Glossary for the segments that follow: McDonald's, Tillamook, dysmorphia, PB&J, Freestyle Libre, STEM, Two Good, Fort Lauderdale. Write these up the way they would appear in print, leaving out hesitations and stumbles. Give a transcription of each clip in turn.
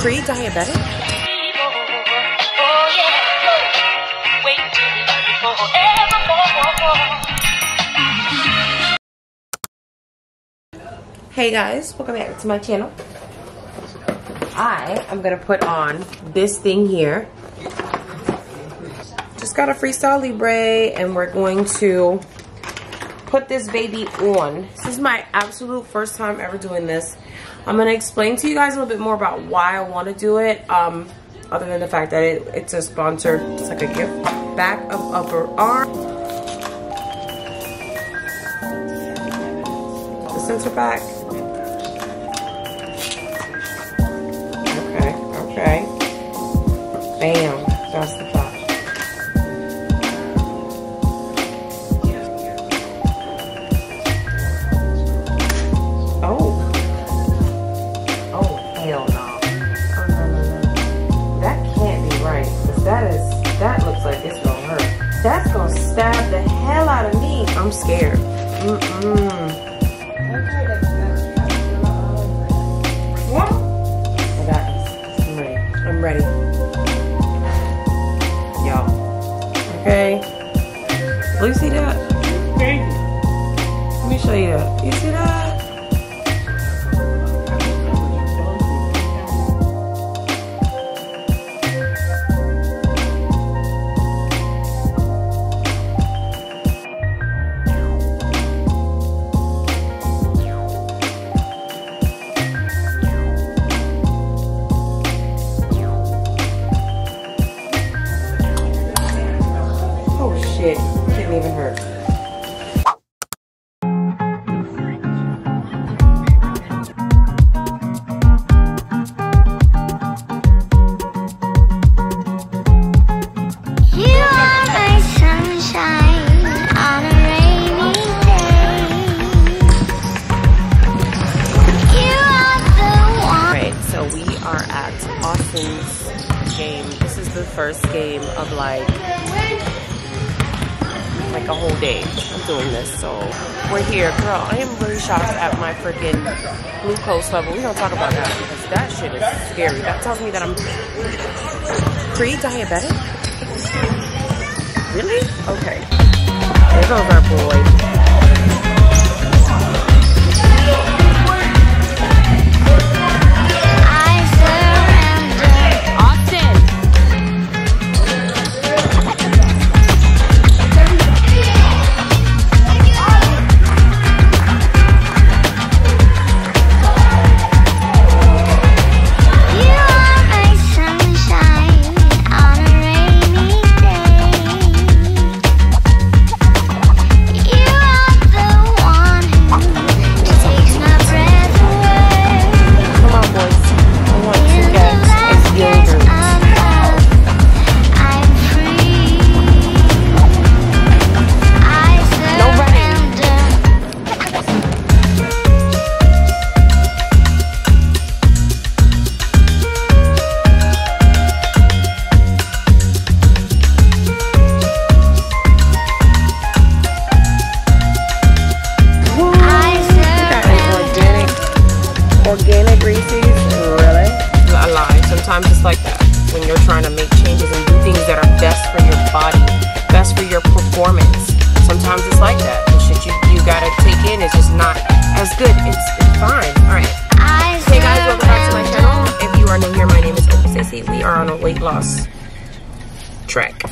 pre-diabetic? Hey guys, welcome back to my channel. I am gonna put on this thing here. Just got a Freestyle Libre and we're going to put this baby on. This is my absolute first time ever doing this. I'm gonna explain to you guys a little bit more about why I wanna do it, other than the fact that it's a sponsor, it's like a gift. Back of upper arm. The center back. Okay, okay. Bam, that's the top. That looks like it's gonna hurt. That's gonna stab the hell out of me. I'm scared. What? I got this. I'm ready. I'm ready. Y'all. Okay. Do you see that? Okay. Let me show you that. You see that? It didn't even hurt. Girl, I am really shocked at my freaking glucose level. We don't talk about that because that shit is scary. That tells me that I'm pre-diabetic? Really? Okay. There goes our boy. I surrender. Austin!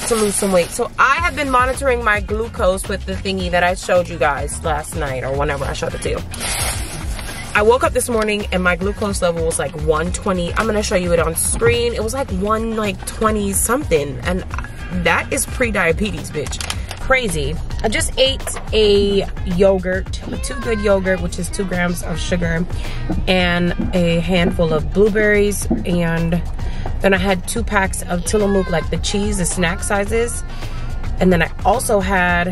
To lose some weight. So I have been monitoring my glucose with the thingy that I showed you guys last night or whenever I showed it to you. I woke up this morning and my glucose level was like 120. I'm gonna show you it on screen. It was like 120 something, and that is pre-diabetes, bitch. Crazy. I just ate a yogurt, a Two Good yogurt, which is 2 grams of sugar and a handful of blueberries, and then I had 2 packs of Tillamook, like the cheese, the snack sizes. And then I also had,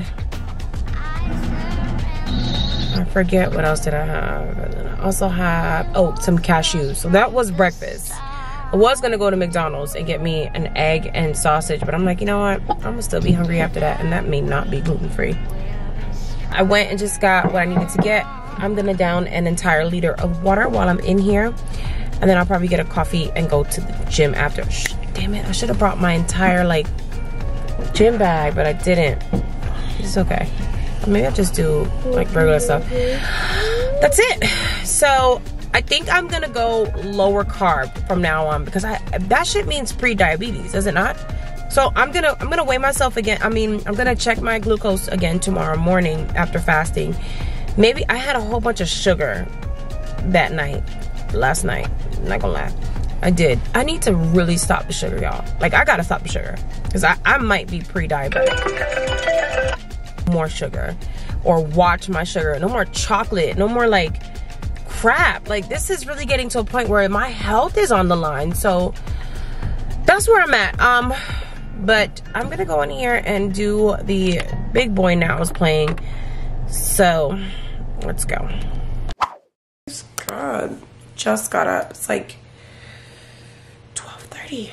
I forget what else did I have. And then I also had, oh, some cashews. So that was breakfast. I was gonna go to McDonald's and get me an egg and sausage, but I'm like, you know what? I'm gonna still be hungry after that, and that may not be gluten-free. I went and just got what I needed to get. I'm gonna down an entire liter of water while I'm in here. and then I'll probably get a coffee and go to the gym after. Damn it, I should have brought my entire like gym bag, but I didn't. It's okay. Maybe I'll just do like regular stuff. That's it. So I think I'm gonna go lower carb from now on, because that shit means pre-diabetes, does it not? So I'm gonna weigh myself again. I mean, I'm gonna check my glucose again tomorrow morning after fasting. Maybe I had a whole bunch of sugar that night, last night. I'm not gonna lie, I did. I need to really stop the sugar, y'all. Like, I gotta stop the sugar, because I might be pre-diabetic. More sugar, or watch my sugar. No more chocolate, no more like crap. Like, this is really getting to a point where my health is on the line. So that's where I'm at. But I'm gonna go in here and do the Big Boy Now is playing. So let's go. God, just got up. It's like 12:30.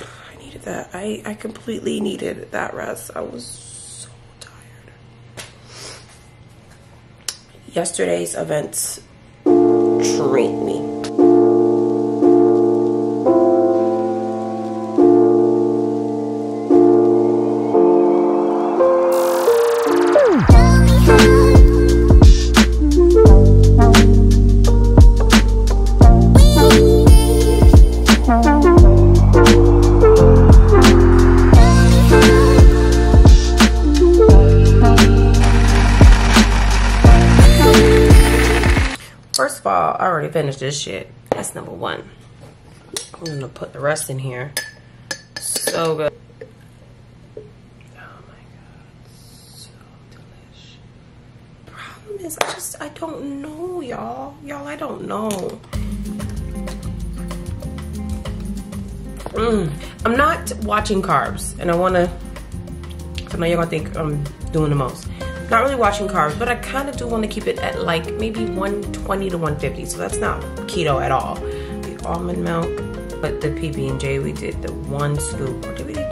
I needed that. I completely needed that rest. I was so tired. Yesterday's events treat me. First of all, I already finished this shit. That's number one. I'm gonna put the rest in here. So good. Oh my god, so delish. Problem is, I don't know, y'all. Y'all, I don't know. I'm not watching carbs, and I wanna, I know you're gonna think I'm doing the most. Not really watching carbs, but I kind of do want to keep it at like maybe 120 to 150. So that's not keto at all. The almond milk, but the PB&J, we did the 1 scoop. Or did we do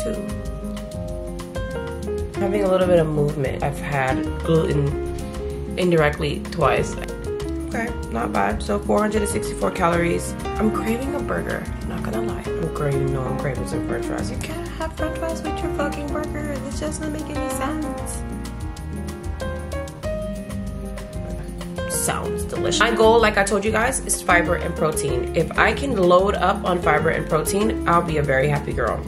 2? Having a little bit of movement. I've had gluten indirectly twice. Okay, not bad. So 464 calories. I'm craving a burger. I'm not gonna lie. I'm craving some french fries. You can't have french fries with your fucking burger. This just doesn't make any sense. Sounds delicious. My goal, like I told you guys, is fiber and protein. If I can load up on fiber and protein, I'll be a very happy girl.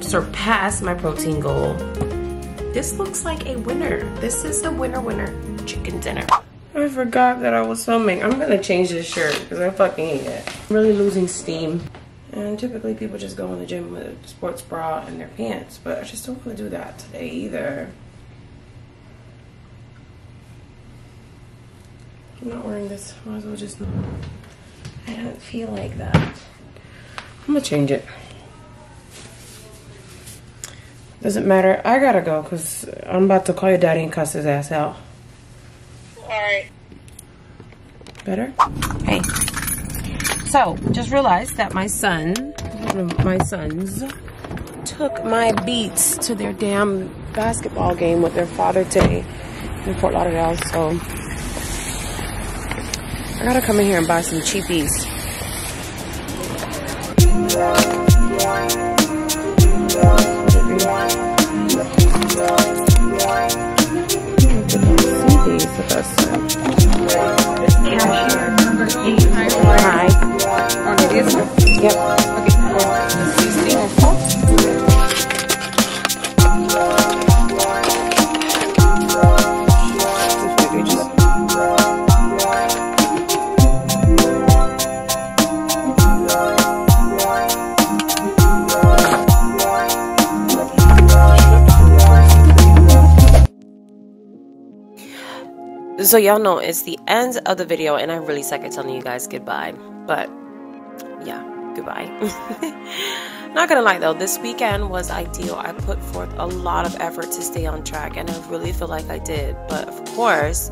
Surpass my protein goal. This looks like a winner. This is the winner chicken dinner. I forgot that I was filming. I'm gonna change this shirt because I fucking hate it. I'm really losing steam. And typically people just go in the gym with a sports bra and their pants, but I just don't want to do that today either. I'm not wearing this. Might as well just. I don't feel like that. I'm gonna change it. Doesn't matter. I gotta go because I'm about to call your daddy and cuss his ass out. Alright. Better? Hey. So, just realized that my sons took my Beats to their damn basketball game with their father today in Fort Lauderdale, so. I gotta come in here and buy some cheapies. Hi. Okay, this one? Yep. Okay, so y'all know it's the end of the video and I really suck at telling you guys goodbye, but yeah, goodbye. Not gonna lie though, this weekend was ideal. I put forth a lot of effort to stay on track and I really feel like I did, but of course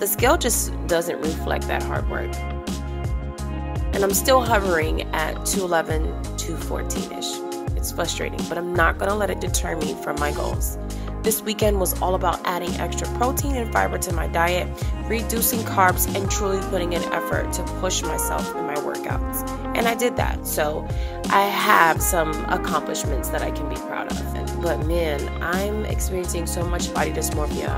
the scale just doesn't reflect that hard work, and I'm still hovering at 211, 214 ish. It's frustrating, but I'm not gonna let it deter me from my goals. This weekend was all about adding extra protein and fiber to my diet, reducing carbs, and truly putting in effort to push myself in my workouts. And I did that, so I have some accomplishments that I can be proud of. But man, I'm experiencing so much body dysmorphia.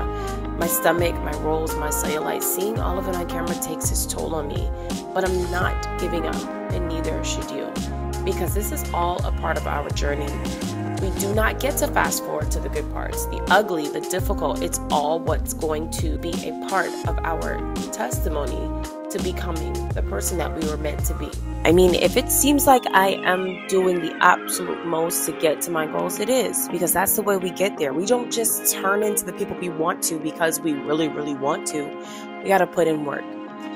My stomach, my rolls, my cellulite, seeing all of it on camera takes its toll on me. But I'm not giving up, and neither should you, because this is all a part of our journey. We do not get to fast forward to the good parts, the ugly, the difficult. It's all what's going to be a part of our testimony to becoming the person that we were meant to be. I mean, if it seems like I am doing the absolute most to get to my goals, it is, because that's the way we get there. We don't just turn into the people we want to because we really, really want to. We got to put in work.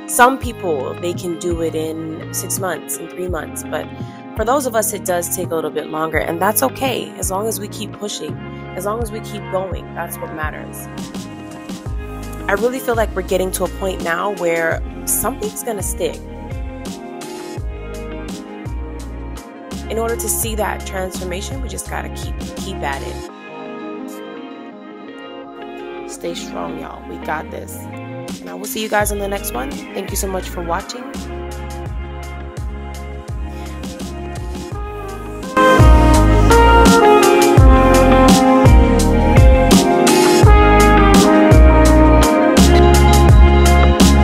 Some people, they can do it in 6 months, in 3 months, but for those of us, it does take a little bit longer, and that's okay. As long as we keep pushing, as long as we keep going, that's what matters. I really feel like we're getting to a point now where something's gonna stick. In order to see that transformation, we just gotta keep at it. Stay strong, y'all. We got this. And I will see you guys in the next one. Thank you so much for watching.